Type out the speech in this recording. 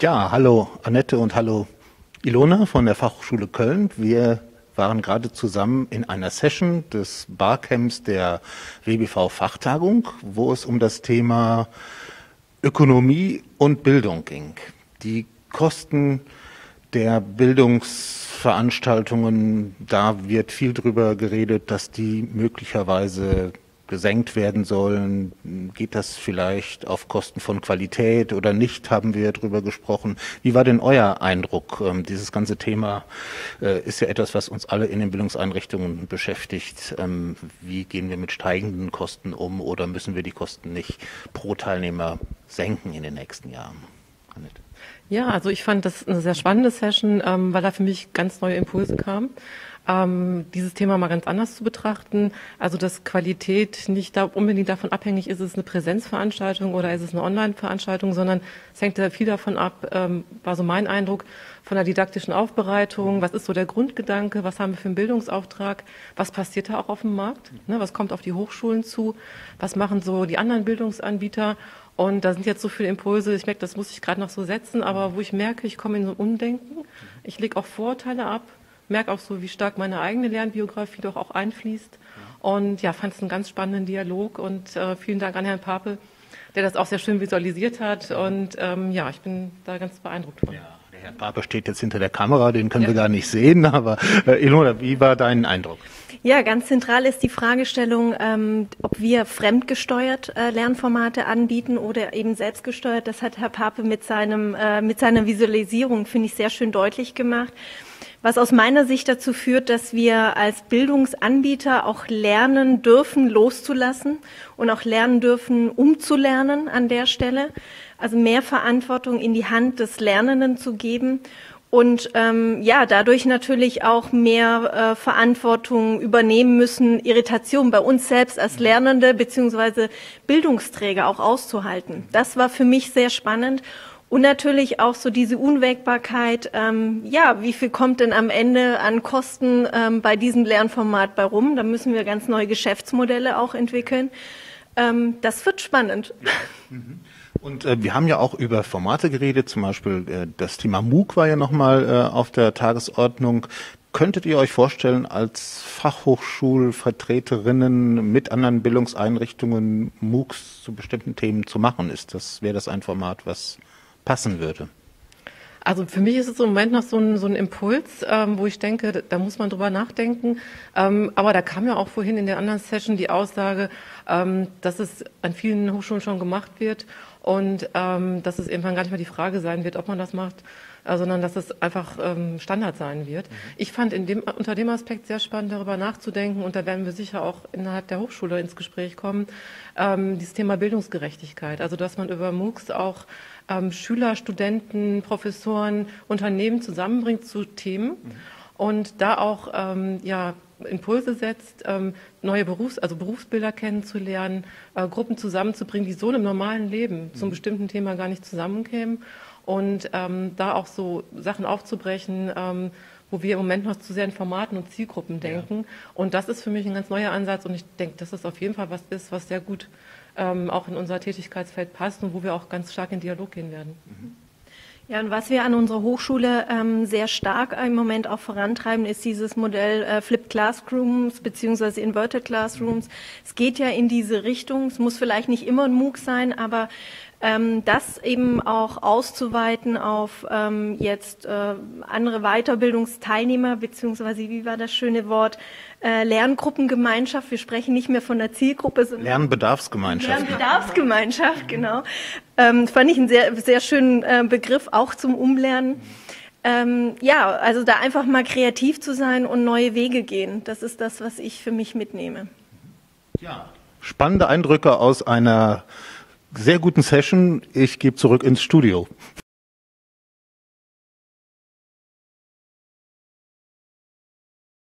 Ja, hallo Annette und hallo Ilona von der Fachhochschule Köln. Wir waren gerade zusammen in einer Session des Barcamps der WBV-Fachtagung, wo es um das Thema Ökonomie und Bildung ging. Die Kosten der Bildungsveranstaltungen, da wird viel drüber geredet, dass die möglicherweise gesenkt werden sollen. Geht das vielleicht auf Kosten von Qualität oder nicht, haben wir drüber gesprochen. Wie war denn euer Eindruck? Dieses ganze Thema ist ja etwas, was uns alle in den Bildungseinrichtungen beschäftigt. Wie gehen wir mit steigenden Kosten um oder müssen wir die Kosten nicht pro Teilnehmer senken in den nächsten Jahren? Annette. Ja, also ich fand das eine sehr spannende Session, weil da für mich ganz neue Impulse kamen. Dieses Thema mal ganz anders zu betrachten, also dass Qualität nicht unbedingt davon abhängig ist, ist es eine Präsenzveranstaltung oder ist es eine Online-Veranstaltung, sondern es hängt ja viel davon ab, war so mein Eindruck, von der didaktischen Aufbereitung, was ist so der Grundgedanke, was haben wir für einen Bildungsauftrag, was passiert da auch auf dem Markt, ne, was kommt auf die Hochschulen zu, was machen so die anderen Bildungsanbieter. Und da sind jetzt so viele Impulse, ich merke, das muss ich gerade noch so setzen, aber wo ich merke, ich komme in so ein Umdenken, ich lege auch Vorurteile ab, merke auch so, wie stark meine eigene Lernbiografie doch auch einfließt. Und ja, fand es einen ganz spannenden Dialog und vielen Dank an Herrn Pape, der das auch sehr schön visualisiert hat. Und ja, ich bin da ganz beeindruckt von. Ja, der Herr Pape steht jetzt hinter der Kamera, den können wir gar nicht sehen, aber Ilona, wie war dein Eindruck? Ja, ganz zentral ist die Fragestellung, ob wir fremdgesteuert Lernformate anbieten oder eben selbstgesteuert. Das hat Herr Pape mit seiner Visualisierung, finde ich, sehr schön deutlich gemacht. Was aus meiner Sicht dazu führt, dass wir als Bildungsanbieter auch lernen dürfen, loszulassen und auch lernen dürfen, umzulernen an der Stelle. Also mehr Verantwortung in die Hand des Lernenden zu geben. Und ja, dadurch natürlich auch mehr Verantwortung übernehmen müssen, Irritation bei uns selbst als Lernende bzw. Bildungsträger auch auszuhalten. Das war für mich sehr spannend. Und natürlich auch so diese Unwägbarkeit, ja, wie viel kommt denn am Ende an Kosten bei diesem Lernformat bei rum? Da müssen wir ganz neue Geschäftsmodelle auch entwickeln. Das wird spannend. Ja. Mhm. Und wir haben ja auch über Formate geredet, zum Beispiel das Thema MOOC war ja nochmal auf der Tagesordnung. Könntet ihr euch vorstellen, als Fachhochschulvertreterinnen mit anderen Bildungseinrichtungen MOOCs zu bestimmten Themen zu machen? Wäre das ein Format, was passen würde? Also für mich ist es im Moment noch so ein Impuls, wo ich denke, da muss man drüber nachdenken. Aber da kam ja auch vorhin in der anderen Session die Aussage, dass es an vielen Hochschulen schon gemacht wird und dass es irgendwann gar nicht mehr die Frage sein wird, ob man das macht, sondern dass es einfach Standard sein wird. Mhm. Ich fand unter dem Aspekt sehr spannend, darüber nachzudenken, und da werden wir sicher auch innerhalb der Hochschule ins Gespräch kommen, dieses Thema Bildungsgerechtigkeit, also dass man über MOOCs auch Schüler, Studenten, Professoren, Unternehmen zusammenbringt zu Themen und da auch ja, Impulse setzt, neue Berufsbilder kennenzulernen, Gruppen zusammenzubringen, die so im normalen Leben zum bestimmten Thema gar nicht zusammenkämen, und da auch so Sachen aufzubrechen, wo wir im Moment noch zu sehr in Formaten und Zielgruppen denken. Ja. Und das ist für mich ein ganz neuer Ansatz, und ich denke, dass das auf jeden Fall was ist, was sehr gut auch in unser Tätigkeitsfeld passt und wo wir auch ganz stark in Dialog gehen werden. Mhm. Ja, und was wir an unserer Hochschule sehr stark im Moment auch vorantreiben, ist dieses Modell Flipped Classrooms bzw. Inverted Classrooms. Es geht ja in diese Richtung, es muss vielleicht nicht immer ein MOOC sein, aber das eben auch auszuweiten auf jetzt andere Weiterbildungsteilnehmer, beziehungsweise, wie war das schöne Wort, Lerngruppengemeinschaft. Wir sprechen nicht mehr von der Zielgruppe, sondern Lernbedarfsgemeinschaft. Lernbedarfsgemeinschaft, genau. Fand ich einen sehr, sehr schönen Begriff, auch zum Umlernen. Ja, also da einfach mal kreativ zu sein und neue Wege gehen. Das ist das, was ich für mich mitnehme. Ja, spannende Eindrücke aus einer sehr guten Session. Ich gebe zurück ins Studio.